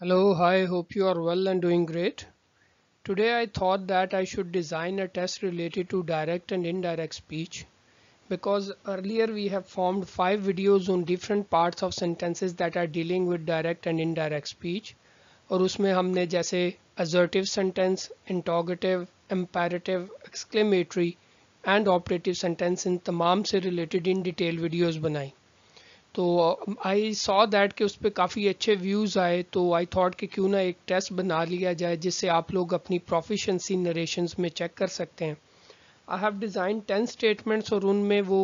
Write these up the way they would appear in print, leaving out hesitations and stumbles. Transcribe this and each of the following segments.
Hello, hi, hope you are well and doing great. Today I thought that I should design a test related to direct and indirect speech, because earlier we have formed 5 videos on different parts of sentences that are dealing with direct and indirect speech. और उसमें हमने जैसे assertive sentence, interrogative, imperative, exclamatory and operative sentence इन तमाम से related in detail videos बनाई. तो I saw that कि उस पर काफ़ी अच्छे views आए, तो I thought कि क्यों ना एक test बना लिया जाए जिससे आप लोग अपनी proficiency narrations में check कर सकते हैं. I have designed 10 statements और उनमें वो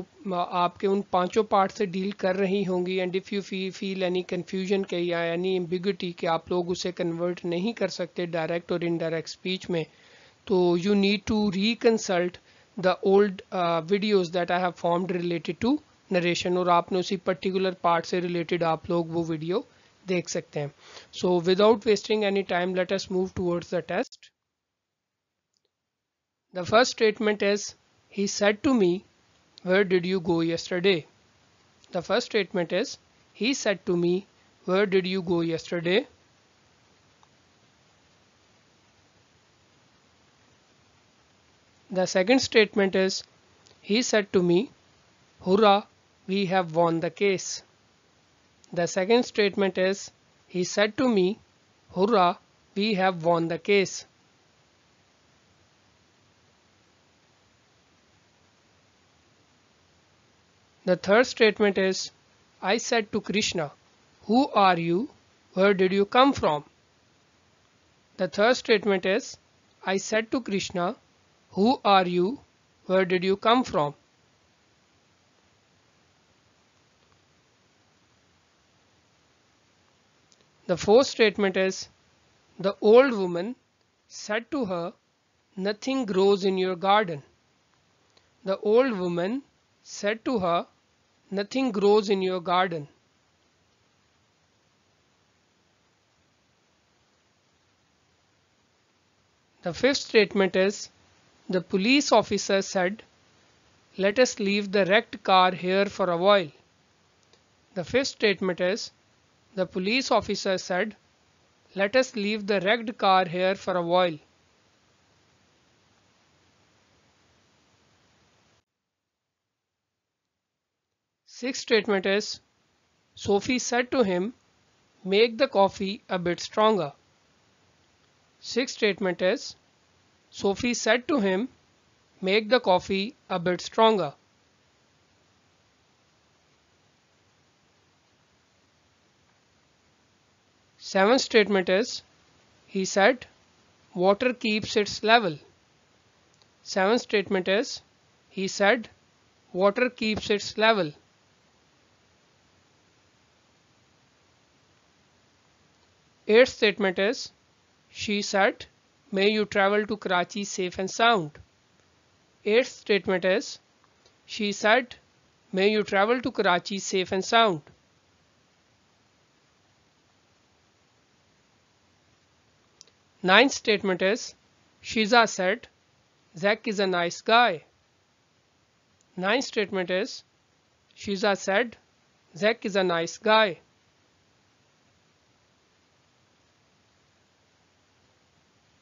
आपके उन पांचों part से deal कर रही होंगी, and if you feel any confusion के या any ambiguity कि आप लोग उसे convert नहीं कर सकते direct और indirect speech में, तो you need to reconsult the old videos that I have formed related to narration और आपने उसी particular part से related आप लोग वो video देख सकते हैं. So without wasting any time, let us move towards the test. The first statement is, he said to me, where did you go yesterday? The first statement is, he said to me, where did you go yesterday? The second statement is, he said to me, hurrah, we have won the case. The second statement is, he said to me, hurrah, we have won the case. The third statement is, I said to Krishna, who are you? Where did you come from? The third statement is, I said to Krishna, who are you? Where did you come from? The fourth statement is, the old woman said to her, nothing grows in your garden. The old woman said to her, nothing grows in your garden. The fifth statement is, the police officer said, let us leave the wrecked car here for a while. The fifth statement is, the police officer said, let us leave the wrecked car here for a while. Sixth statement is, Sophie said to him, make the coffee a bit stronger. Sixth statement is, Sophie said to him, make the coffee a bit stronger. Seventh statement is, he said, water keeps its level. Seventh statement is, he said, water keeps its level. Eighth statement is, she said, may you travel to Karachi safe and sound. Eighth statement is, she said, may you travel to Karachi safe and sound. Ninth statement is, Shiza said, Zach is a nice guy. Ninth statement is, Shiza said, Zach is a nice guy.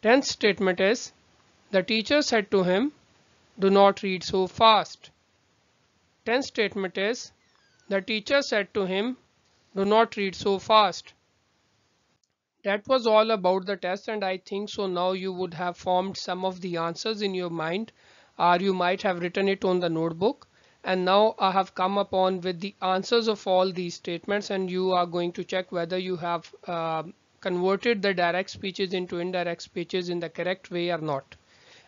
Tenth statement is, the teacher said to him, do not read so fast. Tenth statement is, the teacher said to him, do not read so fast. That was all about the test, and I think so now you would have formed some of the answers in your mind, or you might have written it on the notebook. And now I have come upon with the answers of all these statements, and you are going to check whether you have converted the direct speeches into indirect speeches in the correct way or not.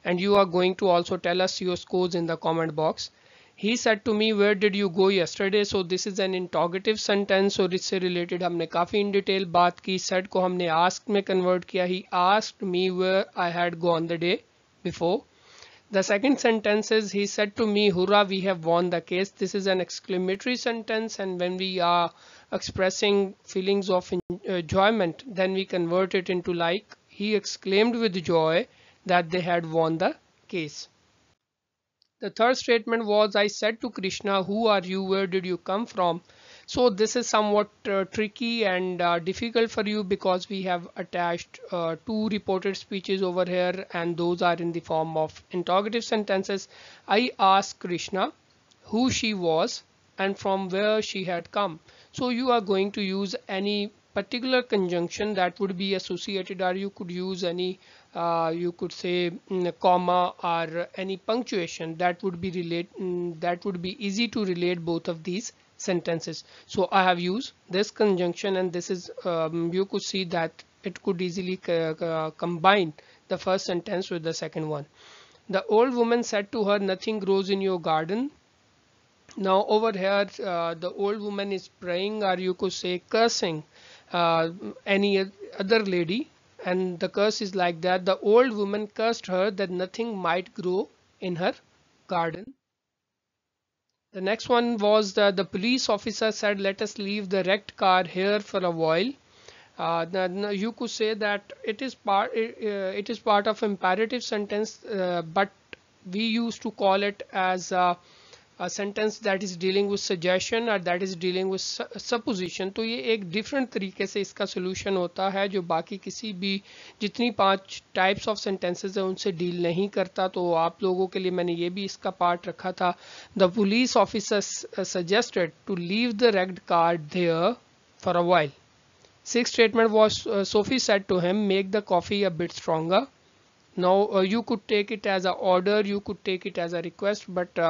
And you are going to also tell us your scores in the comment box. He said to me, where did you go yesterday? So this is an interrogative sentence और इससे related हमने काफ़ी in detail बात की. Said को हमने asked में convert किया. He asked me where I had gone the day before. The second sentence is, he said to me, hurrah, we have won the case. This is an exclamatory sentence, and when we are expressing feelings of enjoyment, then we convert it into like, he exclaimed with joy that they had won the case. The third statement was, I said to Krishna, who are you? Where did you come from? So this is somewhat tricky and difficult for you because we have attached two reported speeches over here, and those are in the form of interrogative sentences. I asked Krishna who she was and from where she had come. So you are going to use any particular conjunction that would be associated, or you could use any you could say comma or any punctuation that would be easy to relate both of these sentences. So I have used this conjunction, and this is you could see that it could easily combine the first sentence with the second one. The old woman said to her, "Nothing grows in your garden." Now over here the old woman is praying, or you could say cursing any other lady, and the curse is like that: the old woman cursed her that nothing might grow in her garden. The next one was the police officer said, "Let us leave the wrecked car here for a while." You could say that it is part of imperative sentence, but we used to call it as a sentence that is dealing with suggestion or that is dealing with supposition. तो ये एक different तरीके से इसका solution होता है, जो बाकी किसी भी जितनी 5 types of sentences हैं उनसे deal नहीं करता. तो आप लोगों के लिए मैंने ये भी इसका part रखा था. The police officer suggested to leave the wrecked car there for a while. Sixth statement was Sophie said to him, "Make the coffee a bit stronger." Now you could take it as an order, you could take it as a request, but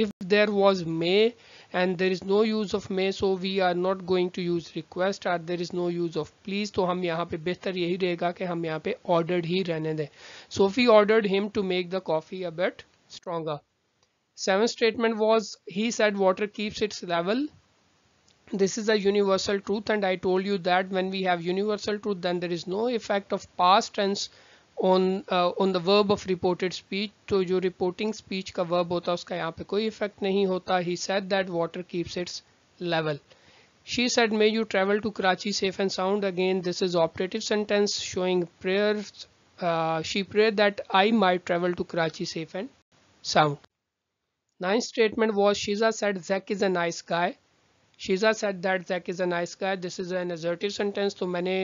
if there was may and there is no use of may, so we are not going to use request, or there is no use of please. तो हम यहाँ पे बेहतर यही रहेगा कि हम यहाँ पे ordered ही रहने दें. Sophie ordered him to make the coffee a bit stronger. Seventh statement was he said, "Water keeps its level." This is a universal truth, and I told you that when we have universal truth, then there is no effect of past tense on the verb of reported speech. तो जो reporting speech का verb होता है उसका यहाँ पे कोई effect नहीं होता. He said that water keeps its level. She said, "May you travel to Karachi safe and sound." Again, this is operative sentence showing prayers. She prayed that I might travel to Karachi safe and sound. Ninth statement was Shiza said Zach is a nice guy. Shiza said that Zach is a nice guy. This is an assertive sentence. तो मैंने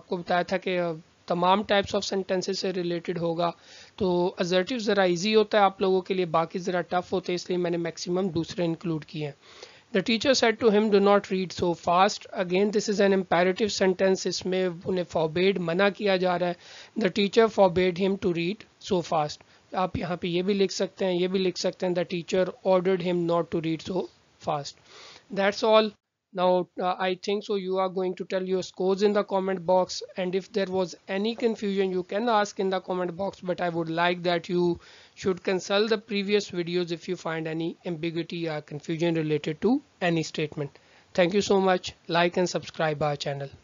आपको बताया था कि तमाम types of sentences से related होगा. तो असर्टिव ज़रा इजी होता है आप लोगों के लिए, बाकी ज़रा टफ होते हैं, इसलिए मैंने मैक्सिमम दूसरे इंक्लूड किए हैं. The teacher said to him, "do not read so fast." Again this is an imperative sentence, इसमें उन्हें फॉरबेड, मना किया जा रहा है. The teacher forbade him to read so fast. आप यहाँ पे ये भी लिख सकते हैं, ये भी लिख सकते हैं, the teacher ordered him not to read so fast. That's all. Now I think so you are going to tell your scores in the comment box, and if there was any confusion you can ask in the comment box, but I would like that you should consult the previous videos if you find any ambiguity or confusion related to any statement. Thank you so much. Like and subscribe our channel.